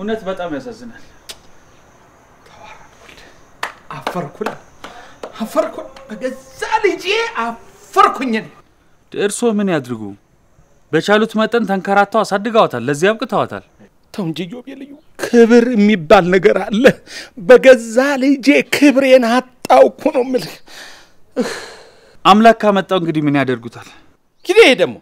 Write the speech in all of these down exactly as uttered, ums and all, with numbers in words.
እውነት በጣም ያሳዝናል ተዋራኩል አፈርኩል አፈርኩል በገዛ ልጄ አፈርኩኝ ድርሶ ምን ያድርጉ በቻሉት መጠን ተንከራተው አሳድጋውታል ለዚህ አብቅታውታል ተንጂዮብ የለዩ ክብር የሚባል ነገር አለ በገዛ ልጄ ክብሬን አጣውኩ ነው ማለት አምላካ መጣው እንግዲህ ምን ያደርጉታል ግዴ ደሞ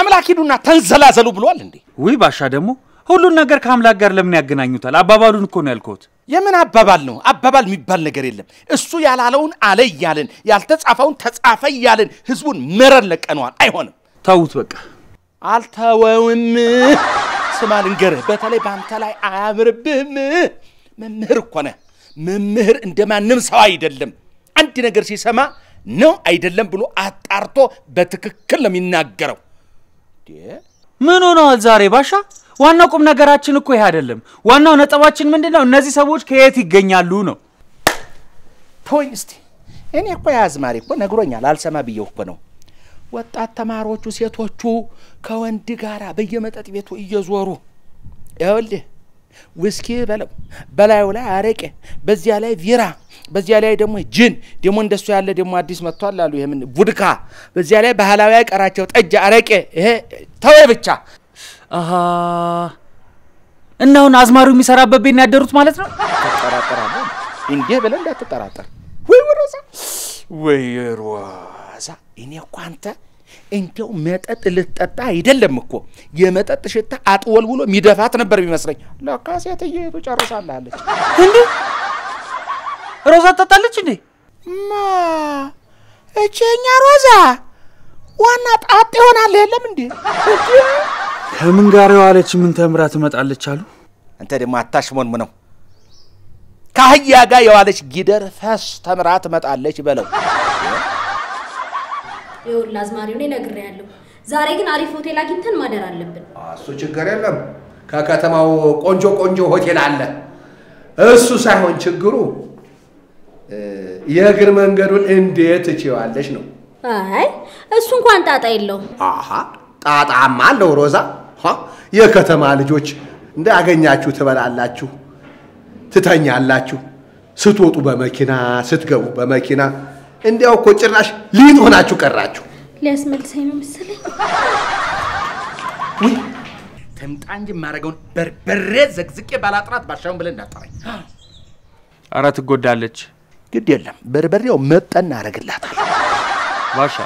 አምላኪዱና ተንዘላዘሉ ብሏል እንዴ ወይ ባሻ ደሞ ሁሉ ነገር ካምላክ ጋር ለምን ያገናኙታል አባባሉን እኮ ነው ያልኩት የምን አባባል ነው አባባል የሚባል ነገር የለም እሱ ያላለውን አለ ይያልን ያልተጻፈውን ተጻፈ ይያልን ህዝቡን መረር ለቀኗል አይሆንም ታውት በቃ አልታወውም ስማል እንገርህ በተለይ ባንተ ላይ አያምርብህም መምህር እኮ ነህ መምህር እንደማንም ሰው አይደለም አንድ ነገር ሲሰማ ነው አይደለም ብሎ አጣርቶ በትክክል ነው የሚናገረው ምን ሆነው ዛሬ ባሻ ዋናው ቁም ነገራችን እኮ ይሄ አይደለም ዋናው ነጥባችን ምንድነው እነዚህ ሰዎች ከየት ይገኛሉ ነው ፖይንት እስቲ እኔ እኮ ያዝማሪ እኮ ነግሮኛል አልሰማ ብየው እኮ ነው ወጣት ተማሪዎቹ ሴቶቹ ከወንድ ጋራ በየመጠጥ ቤቱ እየዞሩ ይኸውልህ ውስኪ በለው በላዩ ላይ አረቄ በዚያ ላይ ቪራ በዚያ ላይ ደግሞ ጅን ደሞ እንደሱ ያለ ደሞ አዲስ መጥቷል አሉ ይሄ ምን ቡድካ በዚያ ላይ ባህላዊ አይቀራቸው ጠጅ አረቄ ይሄ ተወይ ብቻ አሃ እናውን አዝማሩ የሚሰራበት ቤት ያደሩት ማለት ነው ተጠራጠራለ እንዴ በለን እንዳትጠራጠር ወይ ወሮሳ ወይ ወሮሳ እኔ ኳንታ እንዴው መጠጥ ልትጠጣ አይደለም እኮ የመጠጥ ሽታ አጥወልውሎ ሚደፋት ነበር ቢመስለኝ ለካስ ያተየቱ ጫራሳላለች እንዴ ሮዛ ተጣለች እንዴ ማ እቺኛ ሮዛ ዋና ጣጥ ይሆናል የለም እንዴ ከምን ጋር ያለች ምን ተምራ ተመጣለች አሉ አንተ ደሞ አታሽሞን ምን ነው ካህያ ጋር ያለች ጊደር ፈስ ተምራ ተመጣለች በለው ይውላ አዝማሪው ነኝ ነግሬያለሁ ዛሬ ግን አሪፍ ሆቴል አግኝተን ማደር አለብን አሱ ችግር የለም ከከተማው ቆንጆ ቆንጆ ሆቴል አለ እሱ ሳይሆን ችግሩ የእግር መንገዱን እንዴት ትችያለሽ ነው አይ እሱ እንኳን ጣጣ የለው አሃ ጣጣማ አለው ሮዛ ሀ የከተማ ልጆች እንዳገኛችሁ ትበላላችሁ ትተኛላችሁ ስትወጡ በመኪና ስትገቡ በመኪና እንዴው እኮ ጭራሽ ሊት ሆናችሁ ቀራችሁ ሊያስመልሰኝ ነው መሰለኝ ወይ ተምጣንጂ ማረጋውን በርበሬ ዘግዝቄ ባላጥራት ባሻውን ብለ እንዳጣራኝ አራት ጎዳለች ግድ የለም በርበሬው መጠን አረጋላታል ባሻ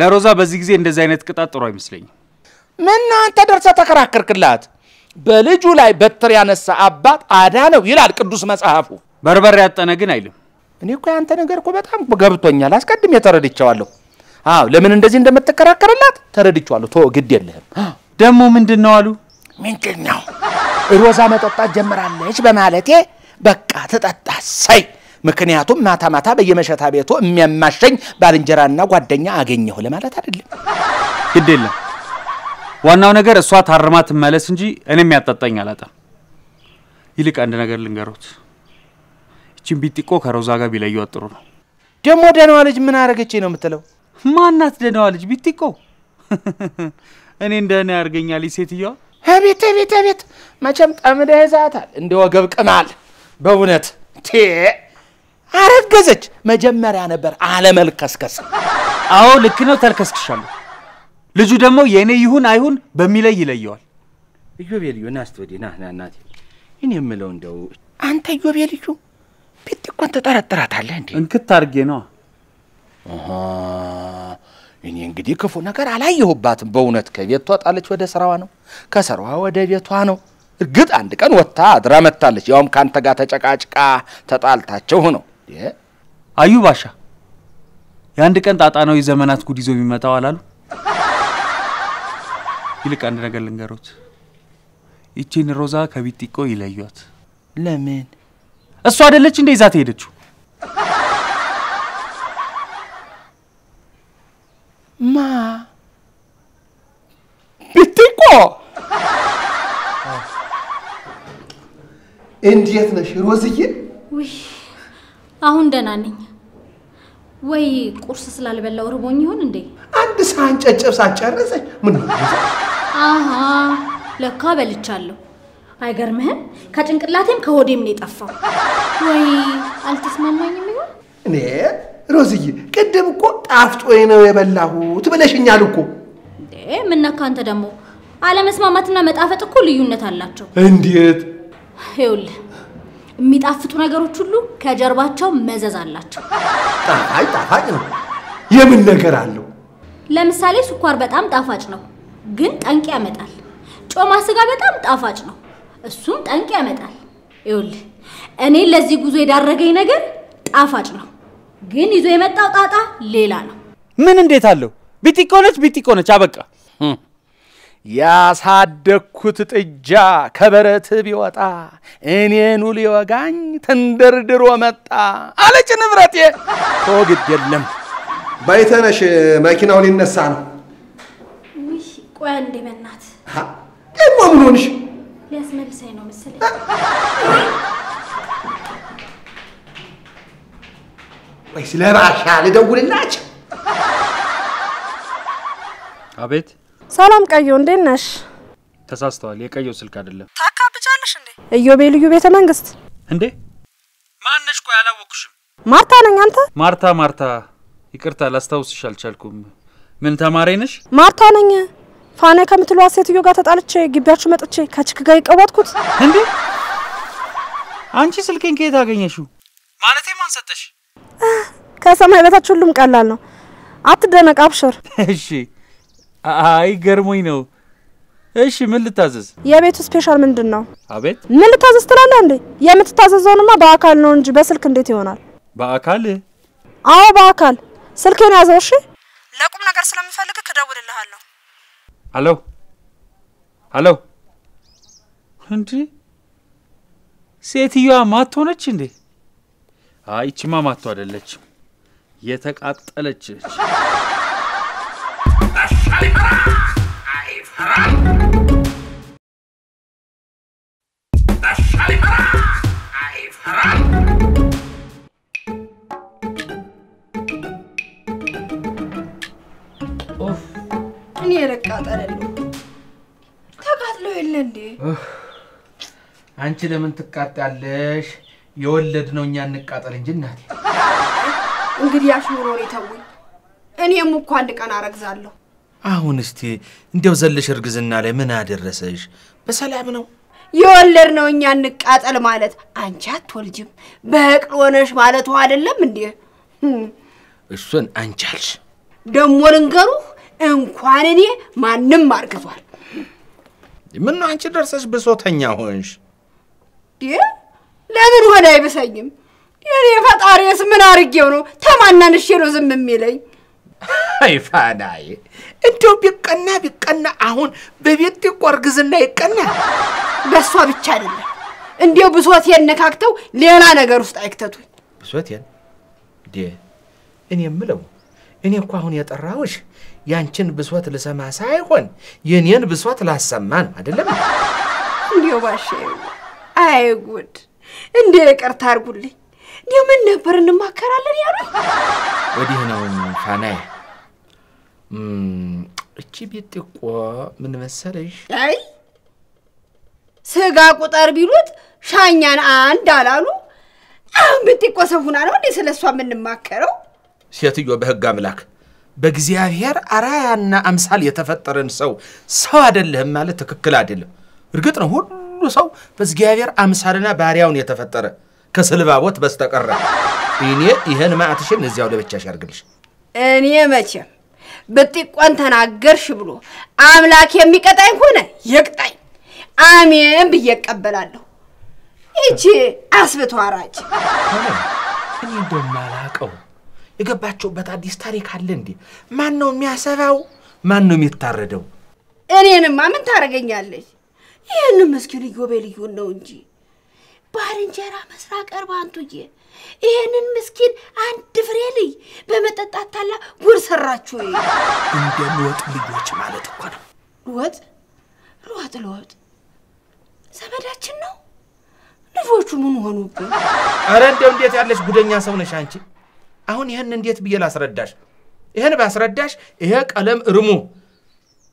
ለሮዛ በዚህ ጊዜ እንደዚህ አይነት ቅጣጥሮ አይመስለኝ ምን አንተ ደርሰ ተከራከርክላት በልጁ ላይ በትር ያነሳ አባት አዳ ነው ይላል ቅዱስ መጽሐፉ በርበሬ ያጠነ ግን አይልም እኔ እኮ አንተ ነገር እኮ በጣም ገብቶኛል አስቀድም የተረድቻለሁ አዎ ለምን እንደዚህ እንደምትከራከርላት ተረድቻለሁ ተው ግድ የለህም ደሞ ምንድነው አሉ ምንድነው ሮዛ መጠጣት ጀምራለች በማለቴ በቃ ተጠጣ ሳይ ምክንያቱም ማታ ማታ በየመሸታ ቤቱ የሚያማሸኝ ባልንጀራና ጓደኛ አገኘው ለማለት አይደለም ግድ የለም ዋናው ነገር እሷ ታርማት መለስ እንጂ እኔም ያጣጣኝ አላጣም ይልቅ አንድ ነገር ልንገሩት እቺን ቢጥቆ ከሮዛ ጋር ቢለዩ አጥሩ ነው ደሞ ደነዋ ልጅ ምን አረጋቼ ነው የምትለው ማናት ደነዋ ልጅ ቢጥቆ እኔ እንደኔ አርገኛል ሴትየዋ አቤት አቤት አቤት መቼም ጠምደ ይዛታል እንደወገብ ቀማል በእውነት ቴ አረጋዘች መጀመሪያ ነበር አለመልከስከስ አዎ ልክ ነው ተልከስክሻለሁ ልጁ ደሞ የኔ ይሁን አይሁን በሚለይ ይለየዋል እዮቤልዩ ናስቶዲና ናናቲ እኔ የምለው እንደው አንተ እዮቤልዩ ቢጥቆ ተጠራጥራታለህ እንዴ እንክት አርጌ ነው አሃ እኔ እንግዲህ ክፉ ነገር አላየሁባትም በእውነት ከቤቷ ጣለች ወደ ስራዋ ነው ከስራዋ ወደ ቤቷ ነው እርግጥ አንድ ቀን ወጣ አድራ መጣለች ያውም ካንተ ጋር ተጨቃጭቃ ተጣልታቸው ነው አዩ ባሻ ያንድ ቀን ጣጣናው የዘመናት ጉድ ይዞ የሚመጣው አላሉ ይልቅ አንድ ነገር ልንገሩት እቺን ሮዛ ከቢጥቆ ይለዩት ለምን እሱ አይደለች እንደ ይዛት ሄደችው ማ ቢጥቆ እንዴት ነሽ ሮዝዬ ወይ አሁን ደህና ነኝ ወይ ቁርስ ስላልበላው ርቦኝ ይሁን እንዴ አንድ ሳህን ጨጨብ ሳጨረሰኝ ምን አሃ ለካ በልቻለሁ አይገርምህም ከጭንቅላቴም ከሆዴም ነው የጠፋው ወይ አልተስማማኝም ነው እኔ ሮዚዬ ቀደም እኮ ጣፍጦኝ ነው የበላሁት ብለሽኛል እኮ እንዴ ምን ነካ አንተ ደሞ አለመስማማትና መጣፈጥ እኮ ልዩነት አላቸው እንዴት ይውል የሚጣፍጡ ነገሮች ሁሉ ከጀርባቸው መዘዝ አላቸው ጣፋጭ ጣፋጭ ነው የምን ነገር አለው ለምሳሌ ስኳር በጣም ጣፋጭ ነው ግን ጠንቅ ያመጣል ጮማ ስጋ በጣም ጣፋጭ ነው እሱም ጠንቅ ያመጣል ይውል እኔ ለዚህ ጉዞ የዳረገኝ ነገር ጣፋጭ ነው ግን ይዞ የመጣው ጣጣ ሌላ ነው ምን እንዴት አለው ቢቲቆነች ቢቲቆነች አበቃ ያሳደኩት ጥጃ ከበረት ቢወጣ እኔን ሁሉ ይወጋኝ ተንደርድሮ መጣ አለች ንብረቴ ቶግት የለም ባይተነሽ ማኪናው ሊነሳ ነው እሺ ቆይ አንዴ በእናት ደግሞ ምን ሆነሽ ሊያስመልሰኝ ነው መሰለኝ ወይስ ለባሻ ልደውልላችሁ አቤት سلام كايو ندينش تساستوال يا كايو سلك አይደለም ታካብጫለሽ እንዴ እዮቤልዩ ቤተ መንግስት እንዴ ማንነሽ ቆይ አላወኩሽም ማርታ ነኝ አንተ ማርታ ማርታ ይቅርታ ላስተውስሽ አልቻልኩም ምን ተማሪ ነሽ ማርታ ነኝ ፋና ከምትሏ ሴትዮ ጋር ተጣልቼ ግቢያችሁ መጥቼ ካችክ ጋር ይቀወጥኩት እንዴ አንቺ ስልኬን ከየት አገኘሽው ማለቴ ማን ሰጠሽ ከሰማይ በታች ሁሉም ቀላል ነው አትደነቅ አብሽር እሺ አይ ገርሞኝ ነው እሺ ምን ልታዘዝ የቤቱ ስፔሻል ምንድነው አቤት ምን ልታዘዝ ትላለህ እንዴ የምትታዘዘውንማ በአካል ነው እንጂ በስልክ እንዴት ይሆናል በአካል አዎ በአካል ስልኬን ያዘው እሺ ለቁም ነገር ስለምፈልግ ከደውልልሃለሁ አሎ አሎ እንዴ ሴትዮዋ ማት ሆነች እንዴ አይ እቺማ ማት አይደለች የተቃጠለች እቺ اوف اني ركعتاللو تقاتلو يله اندي انتي لمن تقاتالش يولدنو እኛ ንቃጠል እንጂ እናቴ እንግዲህ ያሽሙሮ ነው ተውኝ እኔም እኮ አንድ ቀን አረግዛለሁ አሁን እስቲ እንደው ዘለሽ እርግዝና ላይ ምን አደረሰሽ በሰላም ነው ይወለር ነው እኛ ንቃጠል ማለት አንቺ አትወልጂም በቅል ሆነሽ ማለት ነው አይደለም እንዴ እሱን አንቻልሽ ደሞ ልንገሩ እንኳን እኔ ማንንም አርግዟል ምን ነው አንቺ ደርሰሽ በሶተኛ ሆንሽ ዲ ለምን ሆነ አይበሰኝም የኔ ፈጣሪስ ምን አርጌው ነው ተማናንሽ ነው ዝም የሚለኝ አይፋዳይ እንዴው ቢቀና ቢቀና አሁን በቤት ቆርግዝና ይቀና በሷ ብቻ አይደለም እንዴው ብሶት የነካክተው ሌላ ነገር ውስጥ አይከተቱኝ ብሶት ያን ዲ እኔ ምለው እኔ እንኳን አሁን ያጠራውሽ ያንቺን ብሶት ለሰማ ሳይሆን የኔን ብሶት ላሰማን አይደለም እንዴው ባሽ አይ ጉድ እንዴ ይቅርታ አርጉልኝ እንዴው ምን ነበር እንማከራለን ያለው ወዲህ ነው ፋናይ እቺ ቢትቆ ምን መሰለሽ አይ ስጋ ቁጣር ቢሉት ሻኛን አንድ አላሉ አሁን ቢትቆ ሰፉና ነው እንዴ ስለሷ ምን ማከረው ሴትዮ በህግ አምላክ በእግዚአብሔር አራያና አምሳል የተፈጠረን ሰው ሰው አይደለም ማለት ትክክል አይደለም እርግጥ ነው ሁሉ ሰው በእግዚአብሔር አምሳልና ባሪያውን የተፈጠረ ከስልባቦት በስተቀር እኔ ይሄን ማአትሽን እዚያው ለብቻሽ አርግልሽ እኔ መቼ በጥቋን ተናገርሽ ብሎ አምላክ የሚቀጣኝ ሆነ ይቅጣኝ አሜን በየቀበላለሁ እቺ አስብቷራጭ እኔ እንደማላቀው የገባችሁበት አዲስ ታሪክ አለ እንዴ ማን ነው የሚያሰባው ማን ነው የሚታረደው እኔንማ ምን ታረጋኛለሽ ይሄን መስኪን ይጎበልዩ ነው እንጂ ባርንጀራ መስራቅ አርባንቱዬ ይሄንን ምስኪን አንድ ፍሬ ልጅ በመጠጣት ታላ ጉር ሰራችሁ እንደም ወጥ ልጆች ማለት እኮ ነው ወጥ ወጥ ወጥ ዘመዳችን ነው ልጆቹ ምን ሆኑብን አረ እንደው እንዴት ያለሽ ጉደኛ ሰው ነሽ አንቺ አሁን ይሄን እንዴት ብየላ አስረዳሽ ይሄን ባስረዳሽ ይሄ ቀለም እርሙ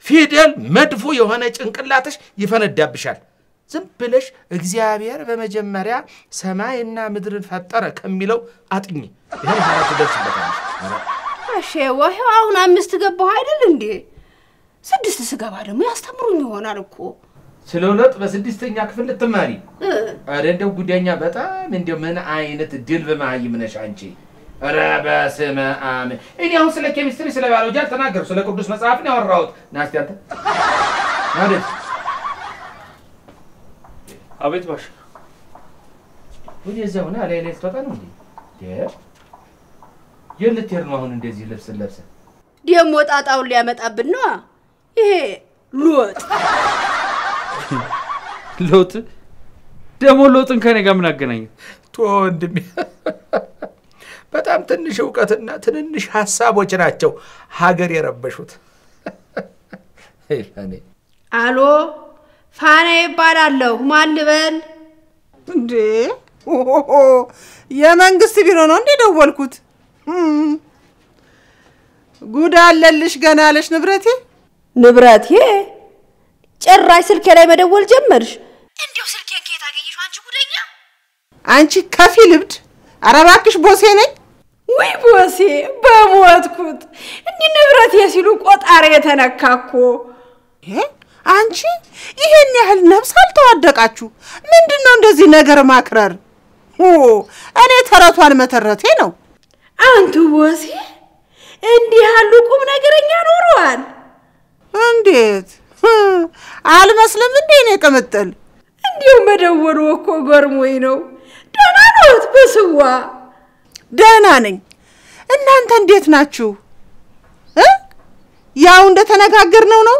ፊደል መድፉ የሆነ ጭንቅላትሽ ይፈነዳብሻል زم بلش እግዚአብሔር በመጀመሪያ ሰማይና ምድርን ፈጠረ ከሚለው አጥኚ ይሄን ሐራቱ ደርስበታል እሺ ወይ አሁን አምስት ገባሁ አይደል እንዴ ስድስት ስገባ ደግሞ ያስተምሩኝ ይሆናል እኮ ስለሆነት በስድስተኛ ክፍል ልትማሪ አረ እንደው ጉዳኛ በጣም እንደው ምን አይነት ድል በማህይም ነሽ አንቺ አረ በስመ አብ እኔ አሁን ስለ ኬሚስትሪ ስለ ባዮሎጂ አልተናገርኩ ስለ ቅዱስ መጽሐፍ ነው ያወራሁት ናስቲ አንተ ናደስ أبيت باش. ودي الزهونة على إليت فطن ودي. ده. يلا تيرنوا هون ندزي لبس اللبسة. دي موت أتاول لي أمت أبنوا. إيه لوت. لوت. ده مو لوت إن كان يجمعنا كناي. توان دمي. بتأم تنشوك أتنا تنش حساب وجناتجو. هاجر يا رب بشوت. هيلاني. ألو. فانا يبارالو ما نبل ده اوه يا منغست بيرون اندي دولكوت ጉድ አለልሽ ገና አለሽ ንብረቴ ንብረቴ ጭራሽ ስልኬ ላይ መደወል ጀመርሽ እንዴው ስልኬን ከየት አገኘሽው አንቺ ጉደኛ አንቺ ከፊል እብድ ኧረ እባክሽ ቦሴ ነኝ ወይ ቦሴ በሞትኩት እንዴ ንብረቴ ሲሉ ቆጣሪ የተነካኩ እህ አንቺ ይሄን ያህል ነፍስ አልተዋደቃችሁ ምንድነው እንደዚህ ነገር ማክረር ኦ እኔ ተራቷን መተረቴ ነው አንቱ ወሲ እንዲህ ያሉ ቁም ነገርኛ ኖሯል እንዴት አልመስልም እንዴ ነው ተመጥል እንዴው መደወሩ እኮ ጎርሞይ ነው ደና ነውት በስዋ ደና ነኝ እናንተ እንዴት ናችሁ እ ያው እንደተነጋገር ነው ነው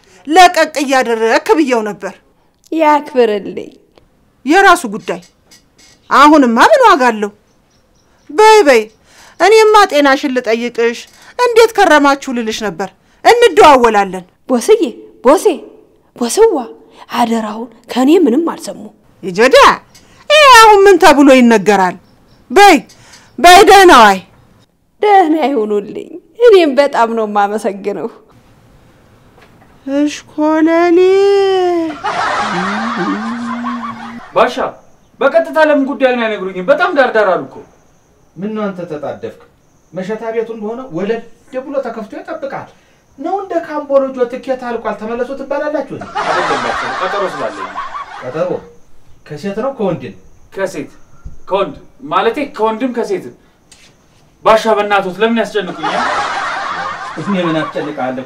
ለቀቅ ያደረክ ብየው ነበር ያክብርልኝ የራሱ ጉዳይ አሁንማ ምን ዋጋለው በይ በይ እኔማ ጤናሽን ልጠይቅሽ እንዴት ከረማችሁ ልልሽ ነበር እንደዋወላለን ቦስዬ ቦሴ ቦስዋ አደረው ከኔ ምንም አልሰሙ ይጆዳ ይሄ አሁን ምን ተብሎ ይነገራል በይ በይ ደህና ዋይ ደህና ይሁንልኝ እኔም በጣም ነው ማመሰግነው اشكولالي باشا بقطتا لم غودال ما ينغروين بتام داردارالكو منو انت تتعدفك مشتا بيتون بهونه ولد دبلو تكفتو يطبقال نو اند كامبولوجو تكيتالكوال تملسو تبالالاچو ادبلاچو قطرو سلالي قطرو كسيت نو كوندن كسيت كوند مالتي كوندم كسيت باشا بناتوت لمن يسجنكوين اسمي من اتشلقالو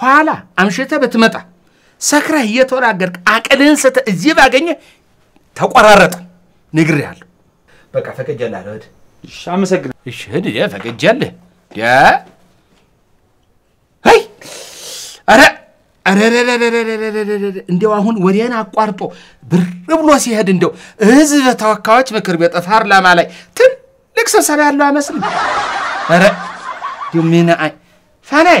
ኋላ አምሽተ በትመጣ ሰክራ እየተወራገርክ አቀልን ሰተ እዚህ ባገኘ ተቆራረጠ ንግር ያለው በቃ ፈቀጀላል ወድ እሺ አመሰግና እሺ ሄድ የፈቀጀለ ዳ አይ አረ አረ እንደው አሁን ወዲያና አቋርጦ ብር ብሎ ሲሄድ እንደው ህዝብ ተወካዮች ምክር ቤት ፓርላማ ላይ ትልቅ ሰብሰባ ያለው አመስል አረ يمينا فاني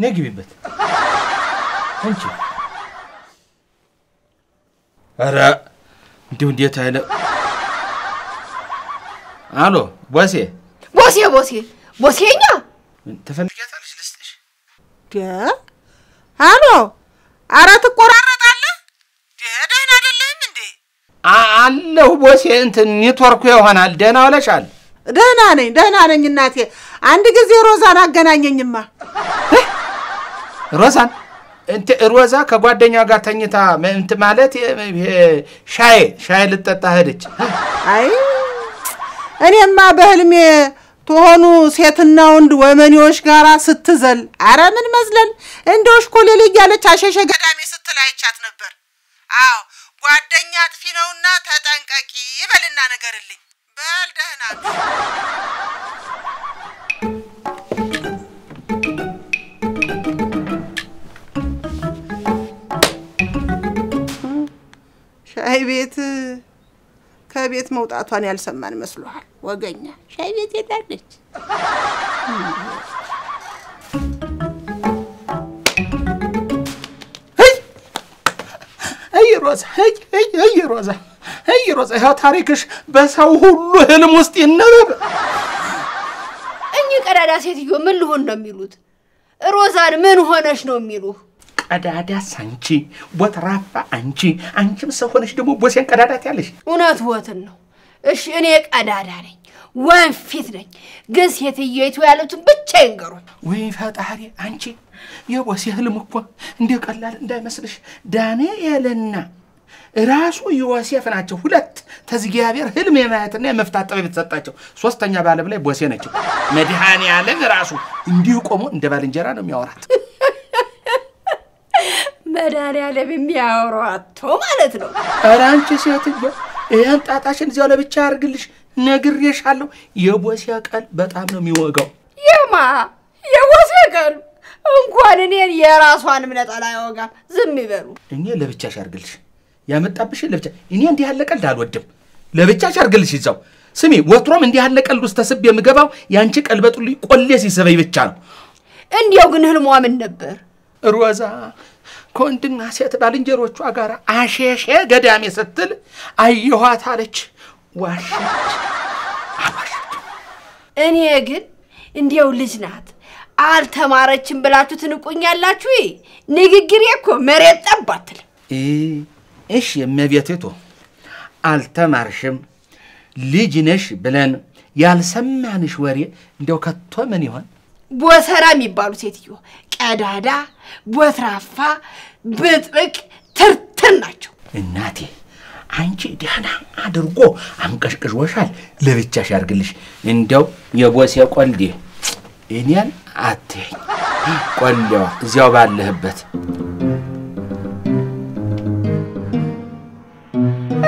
Ne gibi bet? Hangi? Ara, diyor diye tayla. Alo, Bosya. Bosya, Bosya, Bosya ne? Tefendi gel tanış listeş. Ya, alo, ara tu korara dalı? Ya da ne dalı mende? Aa, Allah Bosya, ente niyet var kuyu hanal, dene ala şal. Dene ne, dene ne cinnati? Andık zirozan hakkına yenilme. Rozan, ente Roza kabul deniyor gatanyta, ente maleti şay, şaylıtta tahriç. Ay, annem ma behlmi, tohanu seytna undu, ben yoşgara sıttızel, aramen mazlen, endoş koleli gele çaşeşe gadami sıttılay çatnıbber. Aw, gadanyat finunna tatanqaki, belinna negerilin, bel dehna. شاي بيت كابيت موت عطاني السمان مسلوح وقلنا شاي بيت يدرج هي هي روزة هي هي هي روزة هي روزة هات هاريكش بس هو هو هالمستي النبب إني كراداسي تيجي من لون نميلود روزة من هونش نميلو Ada-ada sanci, buat rafa anci, anci mesahkan si demo buat yang ada-ada tialis. Unat buatan lo, esnya ada-ada ni, wan fitnah, gusnya tiada itu alam tu bercenggaru. Wih, faham hari anci, ya buat sih hal mukwa, dia kalau dah masalah, dah ni elena, rasu yuasih fana cehulat, tazgiabir hal memang ternyata muftat abis setajuk, swastanya balik balik buat sih najuk, medihani alam rasu, dia kamu dia balik jaran demi orat. مداري على بمية وراتهم على تلو. أرانش سياتي جو. إيه أنت عطاشن زيادة بتشارجلش نجريش حلو. يبوس ياكل بتعمل ميوجو. يا ما يبوس ياكل. أمكانني يا راسوان منت على يوجا زمي برو. إني لا بتشارجلش. يا متعبش لا بتش. إني عندي هالك الدار ودم. لا بتشارجلش يزاو. سمي وترام عندي هالك الرستسب يا مجباو يانشك البتولي كل يسي سبي بتشارو. إني أوجنه المؤمن نبر. روزا. كنت ناسية تبالين جروتشو أقارا عشيشي قدامي ستل أيوهات هاليج واشيج عواشيج أني أقل انديو لجنات عالتمارج بلاتو تنقون يالاتوي نيقى قريكو مريد أباتل إيه إيش يمي بيتيتو عالتمارجم لجنش بلان يالسمانش واري انديو كتو منيوان بوثرامي بارو سيتيو كادادا بوثرافا بطرق ترتناچو اناتي አንቺ ዲያና አድርጎ አንቀሽቅሽ ወሻል ለብቻሽ ያርግልሽ እንደው የቦስ ያቆልዲ እኛን አቴ ቆልዲው እዚያው ባለህበት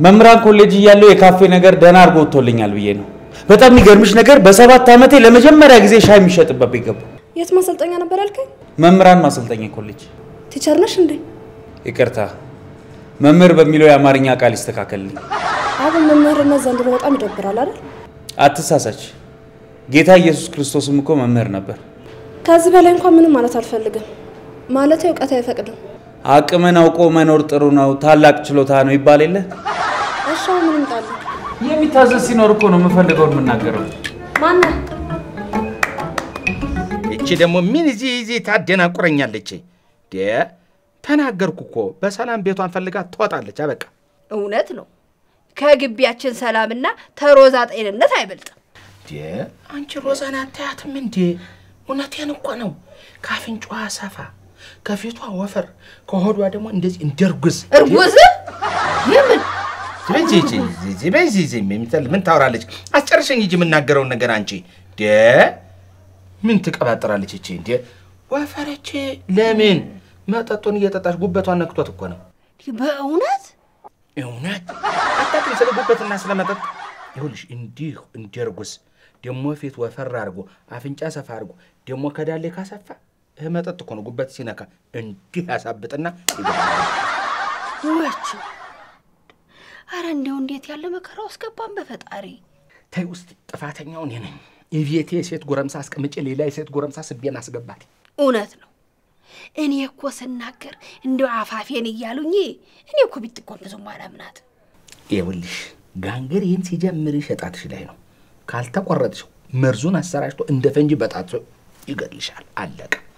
ممران كوليجي يالو يكافي نجار دينار قوتو لينيالو ينو. بتابني قرمش نجار بس أبغى تامتي لما جم مراجزي شاي مشيت ببي جب. يا تما سلطاني أنا برالك؟ ممران ما سلطاني كوليجي. تشارنش ندي. إكرتها. ممر بميلو يا مارينيا كاليستكا كلي. هذا ممر نزل دروت أمد برالر. أتساسج. جيتا يسوع كريستوس مكو ممر نبر. كذب عليهم كمنو ما نتعرف لقى. ما لته يك أتعرف كده. أكمن أو كم من أرد أرونا وثالك تلو ثانو يبالي له. إيش هو من قال؟ يا ميتازن سينور كونو مفلق أو من نجارو. مانا. إيشي دمو مين زي زي تعدينا كورينيا ليشي. ده ثنا أجر كوكو بس هلا بيتو عن فلقة ثوت على جابك. ونتلو. كاجب بياتشن سلامنا تروزات إلى نتايبلت. ده أنت روزانا تات من دي وناتي أنا قانو كافين جوا سافا كافين جوا وفر كهود وادمو إندز إندرجز. إرجز؟ يمن. زين زين زين زين زين زين مثل من تورالج أشرشين يجي من نجارو نجارانشي ده من تك أبى تورالج شيء ده وفرتشي لمن ما تطوني يتطاش غبطوان نكتوت እኮ ነው በእውነት እውነት አጣጥ ስለ ጉበትና ስለመጠጥ ይሁንሽ እንዲህ እንዲርጉስ ደሞ ፊት ወፈር አርጎ አፍንጫ ሰፋ አርጎ ደሞ ከዳለ ካሰፋ እመጠጥ እኮ ነው ጉበት ሲነካ እንዲህ ያሳብጥና ወጭ አረ እንደው እንዴት ያለ መከራው አስገባን በፈጣሪ ታይ ውስጥ ጥፋተኛው ነኝ እቤቴ ሴት ጎረምሳ አስቀምጬ ሌላ ሴት ጎረምሳ ስቤን አስገባት እውነት ነው እኔ እኮ ስናገር እንደው አፋፌን ይያሉኝ እኔ እኮ ቢትቆምዙ ማላምናት ይውልሽ ጋንግሪን ሲጀምር ሸጣትሽ ላይ ነው ካልተቆረጥሽ መርዙን አሰራጭቶ እንደፈንጂ በጣጥ ይገልሻል አለቀ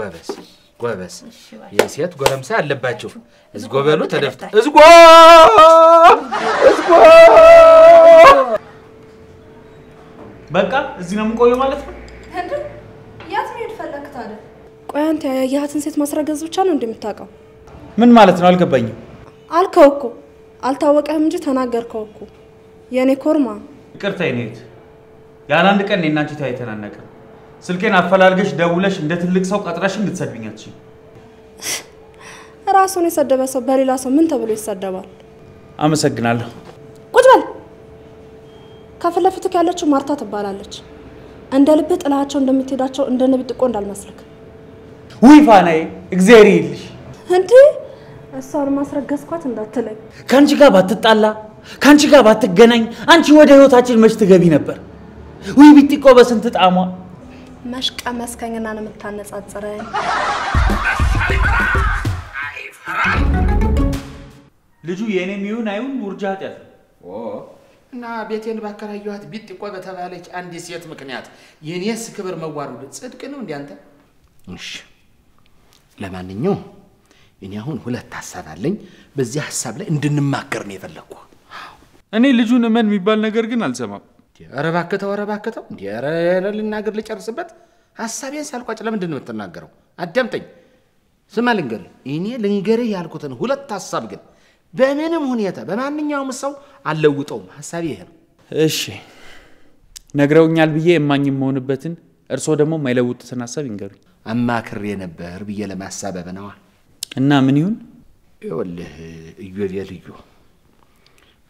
ወበስ ወበስ የሴት ጎረምሳ ያለባችሁ እዝጎበሉ ተደፍታ እዝጎ እዝጎ በቃ እዚህ ነው የምቆየው ማለት ነው እንዴ ያት ምን ይፈልክታለ ቆይ አንተ ያያትን ሴት ማስረገዝ ብቻ ነው እንደምታውቀው ምን ማለት ነው አልገባኝም አልከው እኮ አልታወቀህም እንጂ ተናገርከው እኮ የኔ ኮርማ ይቅርታ ይኔት ያን አንድ ቀን እኔና አንቺ ታይተናነቀ ስልኬን አፈላልገሽ ደውለሽ እንደ ትልቅ ሰው ቀጥራሽ እንድትሰድብኛች ራስዎን የሰደበ ሰው በሌላ ሰው ምን ተብሎ ይሰደባል አመሰግናለሁ ቁጭ በል ካፈለፍትክ ያለችው ማርታ ትባላለች እንደልብ ጥላቻቸው እንደምትሄዳቸው እንደነብጥቆ እንዳልመስልክ ወይ ፋናይ እግዚአብሔር ይልሽ አንተ አሳር ማስረገዝኳት እንዳትለኝ ካንቺ ጋር ባትጣላ ካንቺ ጋር ባትገናኝ አንቺ ወደ ህይወታችን መች ትገቢ ነበር ወይ ቢጥቆ በስንት ጣሟ مش كمسكين أنا متعنى صدرين. لجو يعني ميون أيون برجات يا أخي. أنا بيتين بكرة يوات بيت قوة تبعلك عندي سيات مكنيات. يعني سكبر موارد تصدق إنه عندي أنت. مش. لما النيو يعني هون هلا تحسب علين بس يحسب لي إن ما كرني فلكو. أنا لجو نمن ميبال نجرجن على سما. ኧረ ባከተው ኧረ ባከተው ኧረ ለልናገር ልጨርስበት ሐሳቤን ሳልቋጭ ለምን እንደምትናገረው አዳምጠኝ ስማ ልንገር እኔ ልንገርህ ያልኩትን ሁለት ሐሳብ ግን በምንም ሁኔታ በማንኛውም ሰው አለውጠውም ሐሳቤ ይሄ ነው እሺ ነግረውኛል ብዬ እማኝም ሆነበትን እርሶ ደግሞ ማይለውጡትን ሐሳብ ይንገሩኝ አማክሬ ነበር ብዬ ለማሳበብ ነው እና ምን ይሁን ይወልህ እዩየልዩ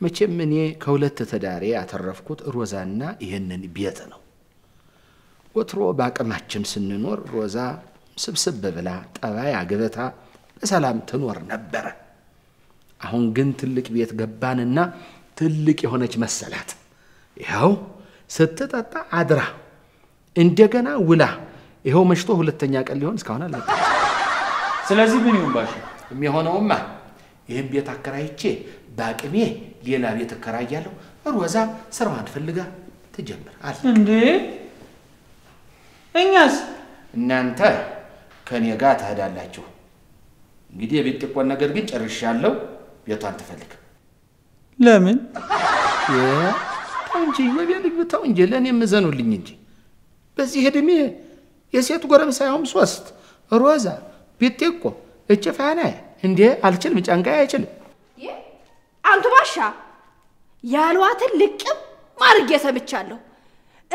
መቼም እኔ ከሁለት ተዳሪ ያተረፍኩት ሮዛና ይሄንን ቤት ነው ወትሮ ባቀማችን ስንኖር ሮዛ ስብስብ ብላ ጠባይ አገበታ በሰላም ትኖር ነበር አሁን ግን ትልቅ ቤት ገባንና ትልቅ የሆነች መሰላት ይሄው ስትጠጣ አድራ እንደገና ውላ ይሄው መሽቶ ሁለተኛ ቀን ሊሆን እስካሁን አለ ስለዚህ ምን ይሁን ባሽ የሚሆነውማ ይሄን ቤት አከራይቼ ባቅሜ ሌላ ቤት አከራያለሁ ሮዛ ስራዋን ፈልጋ ተጀምር አለ እንዴ እኛስ እናንተ ከኔ ጋር ታዳላችሁ እንግዲህ የቤት ቆን ነገር ግን ጨርሻለሁ ቤቷን ተፈልክ ለምን እንጂ ወዲያው ልብታው እንጂ ለኔ መዘኑልኝ እንጂ በዚህ ሄድሜ የሴት ጎረምሳ ሳይሆን ሶስት ሮዛ ቤቴ እኮ እጭፋና እንዴ አልችልም ጫንቃይ አይችልም አንተ ባሻ ያሏትን ልቅም ማርግ የሰብቻለሁ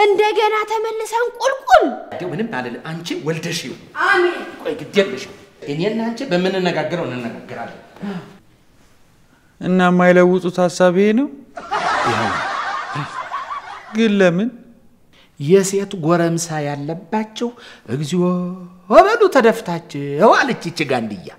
እንደገና ተመልሰን ቁልቁል እንደው ምንም አለ አንቺ ወልደሽ ይሁን አሜን ቆይ ግዴለሽ እኔና አንቺ በምን ነጋገረው እንነጋገራለን እና ማይለውጡት ሐሳብ ይሄ ነው ያው ግን ለምን የሴት ጎረምሳ ያለባቸው እግዚኦ ወበሉ ተደፍታች ዋለች እቺ ጋንዲያ